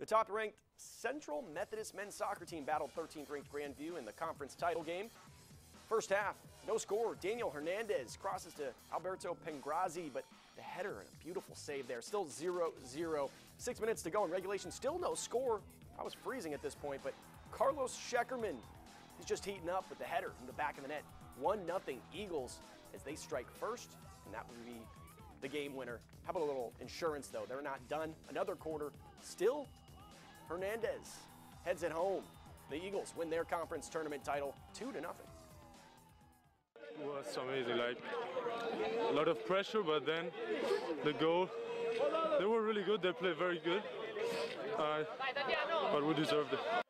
The top-ranked Central Methodist men's soccer team battled 13th-ranked Grandview in the conference title game. First half, no score. Daniel Hernandez crosses to Alberto Pengrazi, but the header and a beautiful save there. Still 0-0. 6 minutes to go in regulation. Still no score. I was freezing at this point, but Carlos Scheckermann, he's just heating up with the header from the back of the net. 1-0 Eagles as they strike first, and that would be the game winner. How about a little insurance, though? They're not done. Another quarter. Still, Hernandez heads it home. The Eagles win their conference tournament title 2-0. It was amazing, like a lot of pressure, but then the goal, they were really good, they played very good, but we deserved it.